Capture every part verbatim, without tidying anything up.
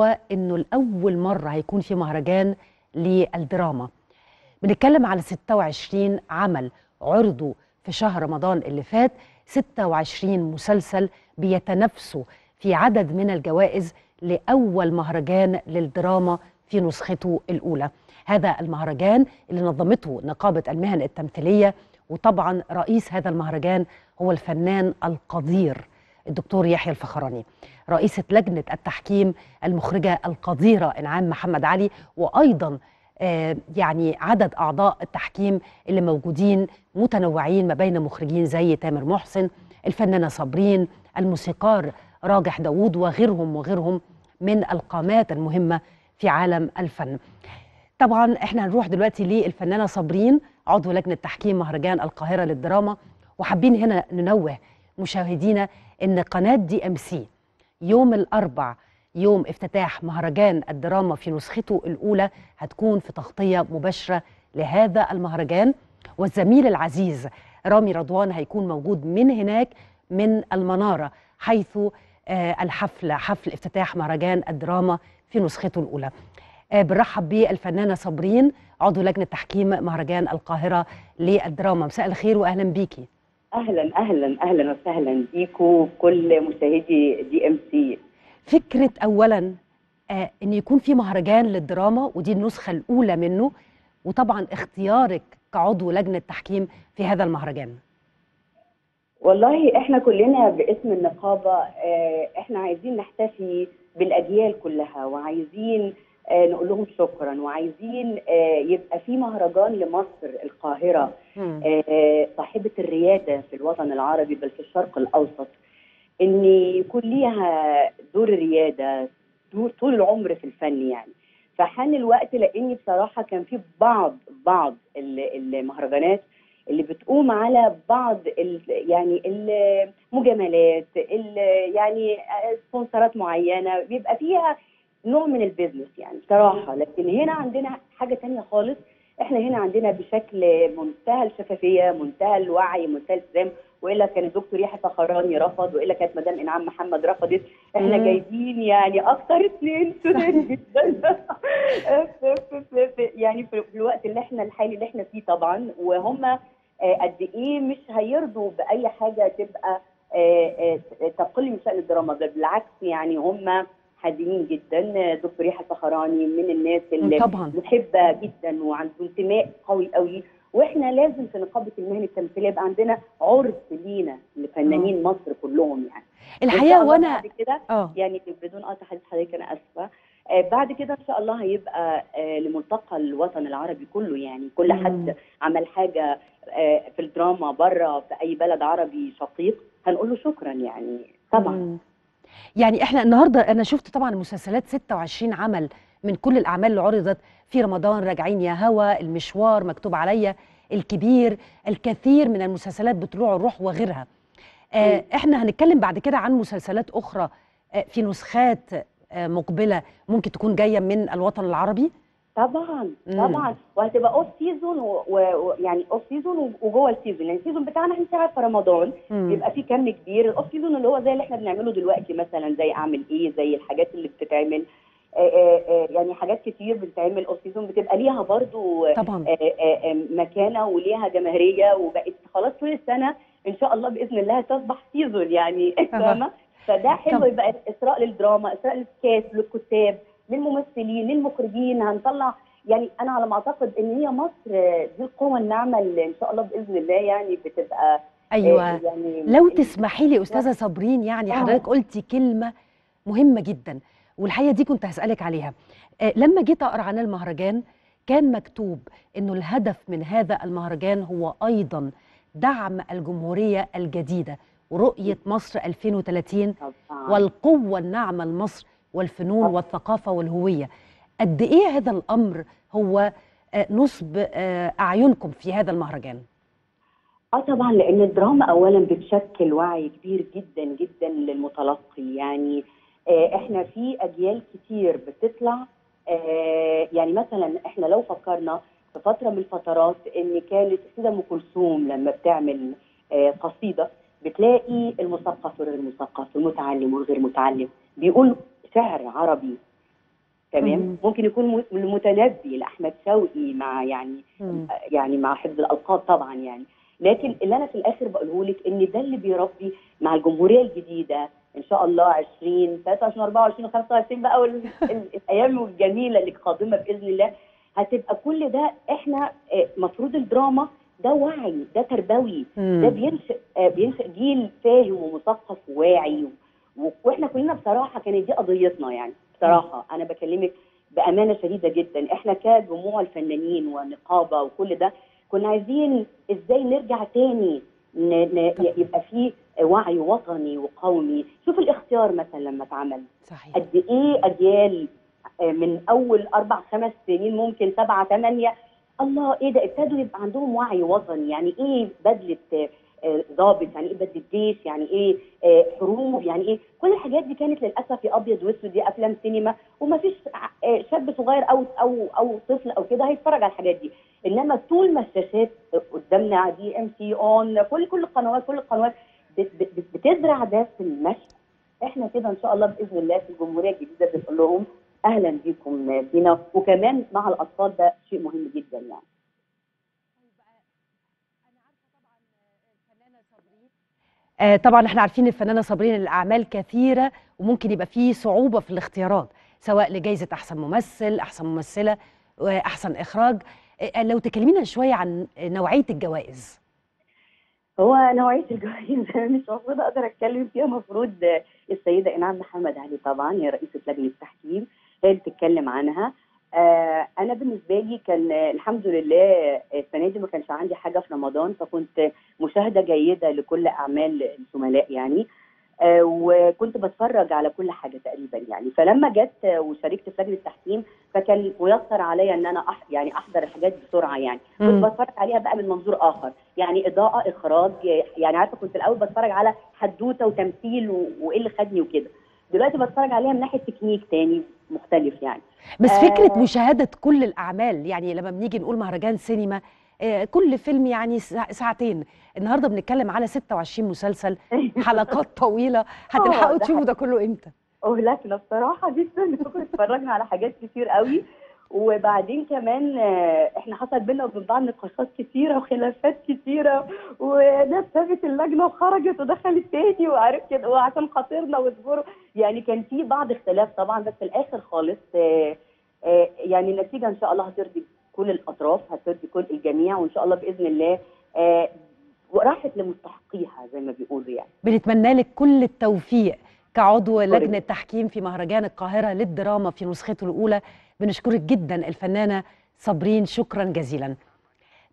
هو إنه الأول مرة هيكون في مهرجان للدراما. بنتكلم على ستة وعشرين عمل عرضوا في شهر رمضان اللي فات، ستة وعشرين مسلسل بيتنافسوا في عدد من الجوائز لأول مهرجان للدراما في نسخته الأولى. هذا المهرجان اللي نظمته نقابة المهن التمثيلية، وطبعا رئيس هذا المهرجان هو الفنان القدير الدكتور يحيى الفخراني، رئيسة لجنة التحكيم المخرجة القديرة إنعام محمد علي، وأيضا آه يعني عدد أعضاء التحكيم اللي موجودين متنوعين ما بين مخرجين زي تامر محسن، الفنانة صابرين، الموسيقار راجح داود، وغيرهم وغيرهم من القامات المهمة في عالم الفن. طبعا احنا هنروح دلوقتي للفنانة صابرين عضو لجنة تحكيم مهرجان القاهرة للدراما، وحابين هنا ننوه مشاهدينا ان قناة دي ام سي يوم الاربع يوم افتتاح مهرجان الدراما في نسخته الاولى هتكون في تغطية مباشرة لهذا المهرجان، والزميل العزيز رامي رضوان هيكون موجود من هناك من المنارة حيث آه الحفلة، حفل افتتاح مهرجان الدراما في نسخته الاولى. آه بنرحب بالفنانة صابرين عضو لجنة تحكيم مهرجان القاهرة للدراما. مساء الخير واهلا بيكي. اهلا اهلا اهلا وسهلا بيكم وكل مشاهدي دي ام سي. فكره اولا آه ان يكون في مهرجان للدراما ودي النسخه الاولى منه، وطبعا اختيارك كعضو لجنه تحكيم في هذا المهرجان. والله احنا كلنا باسم النقابه آه احنا عايزين نحتفي بالاجيال كلها، وعايزين آه نقول لهم شكرا، وعايزين آه يبقى في مهرجان لمصر القاهرة آه صاحبة الريادة في الوطن العربي بل في الشرق الأوسط، إن يكون ليها دور الريادة دور طول العمر في الفن. يعني فحان الوقت، لأني بصراحة كان في بعض بعض المهرجانات اللي بتقوم على بعض ال يعني المجاملات، يعني سبونسرات معينة بيبقى فيها نوع من البيزنس يعني بصراحه، لكن هنا عندنا حاجه ثانيه خالص. احنا هنا عندنا بشكل منتهى الشفافيه، منتهى الوعي، منتهى الالتزام، والا كان الدكتور يحيى الفخراني رفض، والا كانت مدام انعام محمد رفضت. احنا جايبين يعني اكثر اثنين سودان جدا يعني في الوقت اللي احنا الحالي اللي احنا فيه طبعا، وهم قد ايه مش هيرضوا باي حاجه تبقى تقل من شان الدراما، بل بالعكس يعني هم حزينين جدا. دكتور يحيى الفخراني من الناس اللي طبعا محبه جدا وعنده انتماء قوي قوي، واحنا لازم في نقابه المهن التمثيليه يبقى عندنا عرس لينا لفنانين مصر كلهم يعني الحقيقه. وانا كده يعني بدون قطع حديث حضرتك انا اسفه، آه بعد كده ان شاء الله هيبقى آه لملتقى الوطن العربي كله، يعني كل حد عمل حاجه آه في الدراما بره في اي بلد عربي شقيق هنقول له شكرا يعني طبعا. مم. يعني احنا النهارده انا شفت طبعا مسلسلات ستة وعشرين عمل من كل الاعمال اللي عرضت في رمضان، راجعين يا هوا، المشوار، مكتوب عليا، الكبير، الكثير من المسلسلات، بطلوع الروح وغيرها. آه احنا هنتكلم بعد كده عن مسلسلات اخرى آه في نسخات آه مقبله ممكن تكون جايه من الوطن العربي طبعا طبعا. مم. وهتبقى اوف سيزون ويعني اوف سيزون وجوه السيزون، يعني السيزون بتاعنا احنا ساعات في رمضان بيبقى فيه كم كبير. الاوف سيزون اللي هو زي اللي احنا بنعمله دلوقتي مثلا، زي اعمل ايه، زي الحاجات اللي بتتعمل آآ آآ يعني حاجات كتير بتتعمل اوف سيزون بتبقى ليها برضو طبعا آآ آآ مكانه وليها جماهيريه، وبقت خلاص طول السنه ان شاء الله باذن الله تصبح سيزون يعني فاهمه. فده حلو، يبقى اثراء للدراما، اثراء للكاس، للكتاب، للممثلين، للمخرجين. هنطلع يعني انا على ما اعتقد ان هي مصر دي القوه الناعمه اللي ان شاء الله باذن الله يعني بتبقى. ايوه يعني لو تسمحي لي استاذه صابرين، يعني آه. حضرتك قلتي كلمه مهمه جدا والحقيقه دي كنت هسالك عليها. آه لما جيت اقرا عن المهرجان كان مكتوب انه الهدف من هذا المهرجان هو ايضا دعم الجمهوريه الجديده ورؤيه مصر ألفين وثلاثين آه. والقوه الناعمه لمصر والفنون والثقافة والهوية. قد إيه هذا الأمر هو نصب أعينكم في هذا المهرجان؟ آه طبعا، لأن الدراما أولا بتشكل وعي كبير جدا جدا للمتلقي. يعني آه إحنا في أجيال كتير بتطلع، آه يعني مثلا إحنا لو فكرنا في فترة من الفترات إن كانت السيدة أم كلثوم لما بتعمل آه قصيدة بتلاقي المثقف والغير مثقف، المتعلم والغير متعلم بيقول شعر عربي تمام. ممكن يكون المتنبي لاحمد شوقي مع يعني مم. يعني مع حفظ الالقاب طبعا يعني، لكن اللي انا في الاخر بقوله لك ان ده اللي بيربي مع الجمهوريه الجديده ان شاء الله عشرين ثلاثة وعشرين أربعة وعشرين خمسة وعشرين بقى الايام الجميله اللي قادمه باذن الله، هتبقى كل ده احنا مفروض الدراما ده وعي، ده تربوي، ده بينشئ بينشئ جيل فاهم ومثقف وواعي، واحنا كلنا بصراحه كانت دي قضيتنا يعني بصراحه. انا بكلمك بامانه شديده جدا، احنا كجموع الفنانين ونقابه وكل ده كنا عايزين ازاي نرجع تاني يبقى فيه وعي وطني وقومي. شوف الاختيار مثلا لما اتعمل صحيح قد ايه اجيال من اول اربع خمس سنين ممكن سبعه ثمانيه الله ايه ده ابتدوا يبقى عندهم وعي وطني، يعني ايه بدله ضابط، يعني ايه بدله جيش، يعني ايه حروب، يعني ايه كل الحاجات دي كانت للاسف يا ابيض واسود، دي افلام سينما وما فيش شاب صغير او او او طفل او كده هيتفرج على الحاجات دي، انما طول ما الشاشات قدامنا دي ام سي اون كل كل القنوات كل القنوات بتزرع ده في المشهد. احنا كده ان شاء الله باذن الله في الجمهوريه الجديده بنقول لهم اهلا بيكم فينا، وكمان مع الاطفال ده شيء مهم جدا يعني. آه طبعا احنا عارفين الفنانه صابرين الاعمال كثيره وممكن يبقى فيه صعوبه في الاختيارات سواء لجائزه احسن ممثل احسن ممثله احسن اخراج، آه لو تكلمينا شويه عن نوعيه الجوائز. هو نوعيه الجوائز مش المفروض اقدر اتكلم فيها، المفروض السيده إنعام محمد علي طبعا هي رئيسه لجنه التحكيم هي اللي بتتكلم عنها. آه انا بالنسبه لي كان الحمد لله السنه دي ما كانش عندي حاجه في رمضان، فكنت مشاهده جيده لكل اعمال الزملاء يعني، آه وكنت بتفرج على كل حاجه تقريبا يعني، فلما جت وشاركت في لجنه التحكيم فكان ميسر عليا ان انا أح يعني احضر الحاجات بسرعه يعني، كنت بتفرج عليها بقى من منظور اخر يعني اضاءه اخراج يعني، عارفه كنت الاول بتفرج على حدوته وتمثيل وايه اللي خدني وكده، دلوقتي بتفرج عليها من ناحيه تكنيك تاني مختلف يعني. بس آه فكره مشاهده كل الاعمال يعني لما بنيجي نقول مهرجان سينما آه كل فيلم يعني ساعتين، النهارده بنتكلم على ستة وعشرين مسلسل حلقات طويله، هتلحقوا تشوفوا ده كله امتى؟ اهلكنا بصراحه جدا، كنا اتفرجنا على حاجات كتير قوي، وبعدين كمان احنا حصل بينا وبين بعض نقاشات كتيره وخلافات كتيره، وناس سابت اللجنه وخرجت ودخلت تاني وعرفت كده وعشان خاطرنا واصبروا يعني، كان في بعض اختلاف طبعا، بس في الاخر خالص آآ آآ يعني النتيجه ان شاء الله هترضي كل الاطراف هترضي كل الجميع، وان شاء الله باذن الله وراحت لمستحقيها زي ما بيقولوا يعني. بنتمنى لك كل التوفيق كعضو لجنه تحكيم في مهرجان القاهره للدراما في نسخته الاولى، بنشكرك جدا الفنانه صابرين شكرا جزيلا.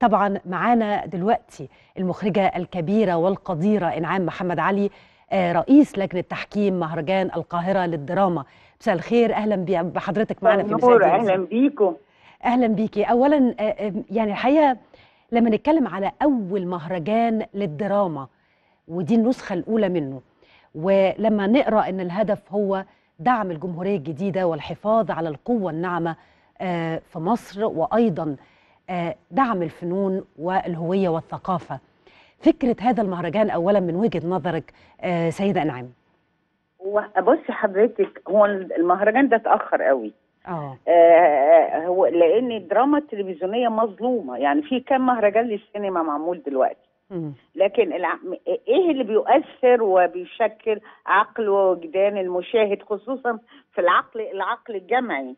طبعا معانا دلوقتي المخرجه الكبيره والقديره إنعام محمد علي رئيس لجنه تحكيم مهرجان القاهره للدراما. مساء الخير، اهلا بحضرتك معانا في مساء الخير. اهلا بيكم. اهلا بيكي. اولا يعني الحقيقه لما نتكلم على اول مهرجان للدراما ودي النسخه الاولى منه، ولما نقرأ أن الهدف هو دعم الجمهورية الجديدة والحفاظ على القوة الناعمة في مصر وأيضا دعم الفنون والهوية والثقافة، فكرة هذا المهرجان أولا من وجهة نظرك سيدة إنعام؟ بصي حضرتك، هو المهرجان ده اتأخر قوي أوه. آه هو لأن الدراما التلفزيونية مظلومة يعني، في كم مهرجان للسينما معمول دلوقتي، لكن الع... ايه اللي بيؤثر وبيشكل عقل وجدان المشاهد خصوصا في العقل العقل الجمعي.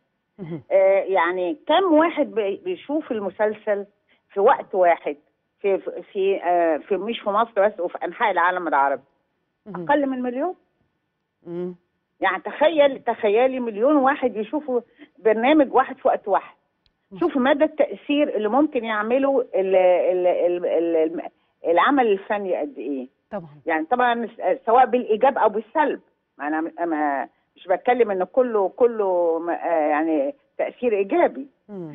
آه يعني كم واحد بيشوف المسلسل في وقت واحد في في آه في مش في مصر بس وفي انحاء العالم العربي؟ اقل من مليون. يعني تخيل تخيلي مليون واحد يشوفوا برنامج واحد في وقت واحد. شوفوا مدى التأثير اللي ممكن يعمله ال ال ال ال العمل الفني قد ايه؟ طبعا يعني طبعا سواء بالايجاب او بالسلب، انا ما مش بتكلم ان كله كله يعني تاثير ايجابي. مم.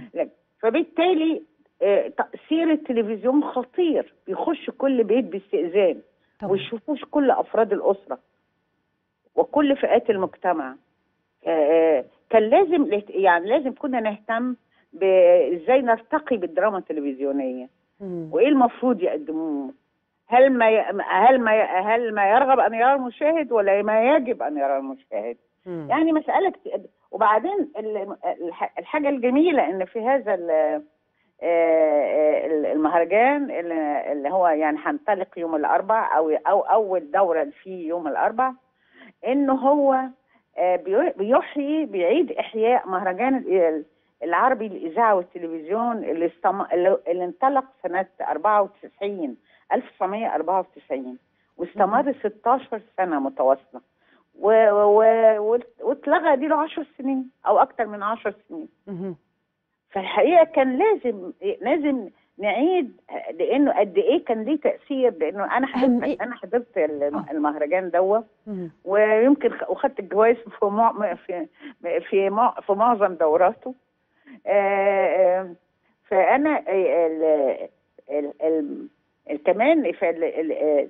فبالتالي تاثير التلفزيون خطير، بيخش كل بيت باستئذان وما يشوفوش كل افراد الاسره وكل فئات المجتمع. كان لازم يعني لازم كنا نهتم بازاي نرتقي بالدراما التلفزيونيه وايه المفروض يقدموه. هل ما ي... هل ما ي... هل ما يرغب ان يرى المشاهد ولا ما يجب ان يرى المشاهد؟ يعني مساله وبعدين الحاجة الجميلة إن في هذا المهرجان اللي هو يعني هنطلق يوم الأربع أو أو أول دورة فيه يوم الأربع، إنه هو بيحيي بيعيد إحياء مهرجان العربي للإذاعة والتلفزيون اللي, اللي انطلق سنة أربعة وتسعين ألف وتسعمية وأربعة وتسعين واستمر ستاشر سنة متواصلة، واتلغى دي له عشر سنين أو أكتر من عشر سنين. فالحقيقة كان لازم لازم نعيد، لأنه قد إيه كان ليه تأثير، لأنه أنا حضرت أنا حضرت المهرجان دوة ويمكن وخدت الجوائز في في في معظم دوراته. فأنا كمان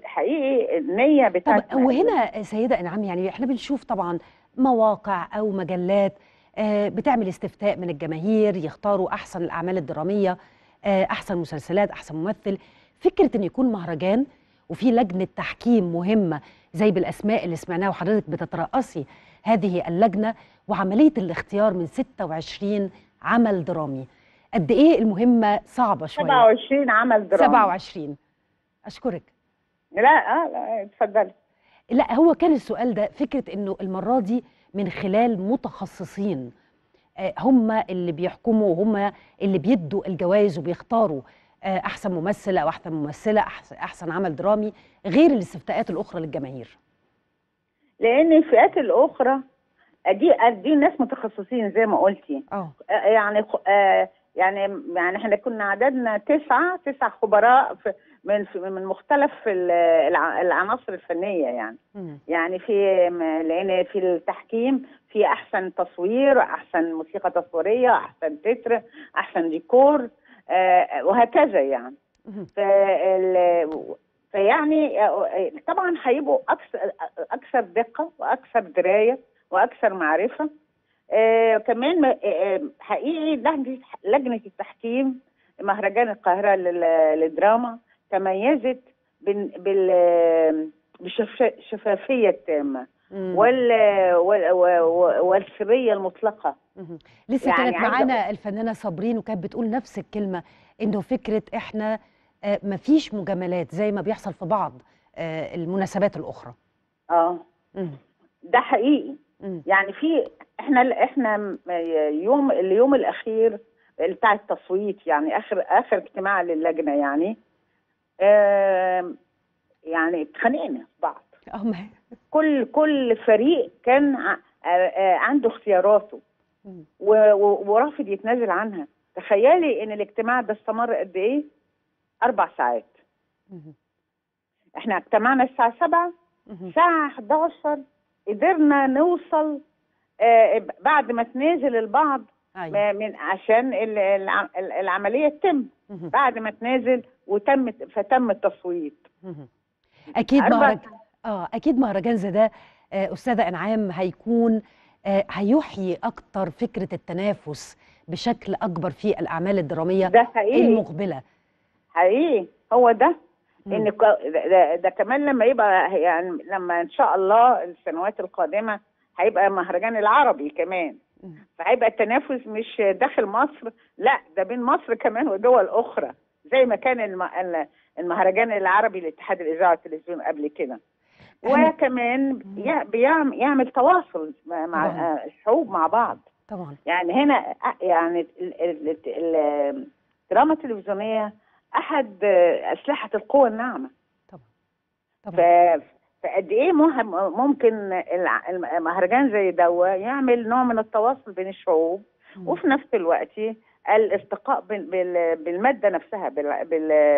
حقيقي النية بتاعتنا. وهنا سيدة إنعام، يعني احنا بنشوف طبعا مواقع أو مجلات بتعمل استفتاء من الجماهير يختاروا أحسن الأعمال الدرامية، أحسن مسلسلات، أحسن ممثل. فكرة إن يكون مهرجان وفي لجنة تحكيم مهمة زي بالأسماء اللي سمعناها وحضرتك بتترأسي هذه اللجنة، وعملية الاختيار من ستة وعشرين عمل درامي، قد إيه المهمة صعبة شوية؟ سبعة وعشرين عمل درامي. سبعة وعشرين. أشكرك. لا آه لا اتفضلي. لا هو كان السؤال ده، فكرة إنه المرة دي من خلال متخصصين هم اللي بيحكموا وهم اللي بيدوا الجوائز وبيختاروا أحسن ممثل أو أحسن ممثلة، أحسن عمل درامي، غير الاستفتاءات الأخرى للجماهير. لأن الفئات الأخرى دي دي ناس متخصصين زي ما قلتي. أوه. يعني يعني يعني احنا كنا عددنا تسعة تسع خبراء في من من مختلف العناصر الفنيه، يعني مم. يعني في لان في التحكيم في احسن تصوير، احسن موسيقى تصويريه، احسن تتر، احسن ديكور، آه وهكذا يعني. فيعني طبعا هيبقوا اكثر اكثر دقه واكثر درايه واكثر معرفه. آه كمان آه حقيقي لجنه التحكيم مهرجان القاهره للدراما تميزت بالشفافيه التامه وال والسريه المطلقه. لسه يعني كانت معانا الفنانه صابرين وكانت بتقول نفس الكلمه، انه فكره احنا مفيش مجاملات زي ما بيحصل في بعض المناسبات الاخرى. اه ده حقيقي. مم. يعني في احنا احنا يوم اليوم الاخير بتاع التصويت، يعني اخر اخر اجتماع للجنه، يعني آه يعني اتخانقنا في بعض. كل كل فريق كان آه آه عنده اختياراته ورافض يتنازل عنها. تخيلي ان الاجتماع ده استمر قد ايه؟ اربع ساعات. مم. احنا اجتمعنا الساعه سبعة، الساعه حداشر قدرنا نوصل آه بعد ما تنازل البعض. أيوة. من عشان العمليه تتم بعد ما تنازل وتم، فتم التصويت. اكيد مهرجان اه اكيد مهرجان زي ده استاذه انعام هيكون آه هيحيي اكتر فكره التنافس بشكل اكبر في الاعمال الدراميه ده حقيقي. المقبله حقيقي هو ده. ان ده, ده كمان لما يبقى يعني لما ان شاء الله السنوات القادمه هيبقى مهرجان العربي كمان، فهيبقى التنافس مش داخل مصر، لا ده بين مصر كمان ودول اخرى زي ما كان المهرجان العربي لاتحاد الاذاعه والتلفزيون قبل كده. وكمان بيعمل تواصل مع الشعوب مع بعض طبعا. يعني هنا يعني الدراما التلفزيونيه احد اسلحه القوى الناعمه طبعا طبعا. فقد ايه ممكن المهرجان زي دوا يعمل نوع من التواصل بين الشعوب، وفي نفس الوقت الاستقاء بالماده نفسها،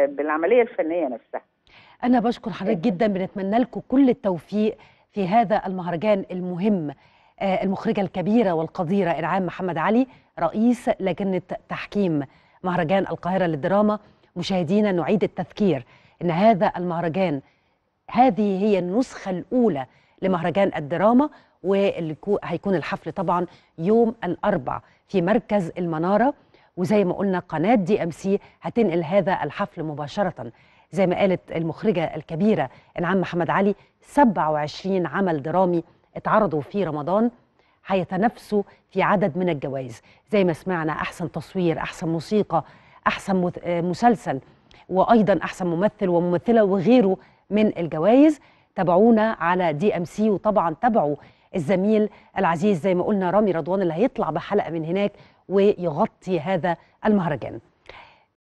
بالعمليه الفنيه نفسها. انا بشكر حضرتك جدا، بنتمنى لكم كل التوفيق في هذا المهرجان المهم. المخرجه الكبيره والقديره إنعام محمد علي، رئيس لجنه تحكيم مهرجان القاهره للدراما. مشاهدينا نعيد التذكير ان هذا المهرجان، هذه هي النسخة الأولى لمهرجان الدراما، وهيكون الحفل طبعا يوم الأربع في مركز المنارة، وزي ما قلنا قناة دي أم سي هتنقل هذا الحفل مباشرة. زي ما قالت المخرجة الكبيرة إنعام محمد علي، سبعة وعشرين عمل درامي اتعرضوا في رمضان، هيتنافسوا في عدد من الجوائز زي ما سمعنا، أحسن تصوير، أحسن موسيقى، أحسن مسلسل، وأيضا أحسن ممثل وممثلة وغيره من الجوائز. تابعونا على دي أم سي، وطبعا تابعوا الزميل العزيز زي ما قلنا رامي رضوان اللي هيطلع بحلقة من هناك ويغطي هذا المهرجان.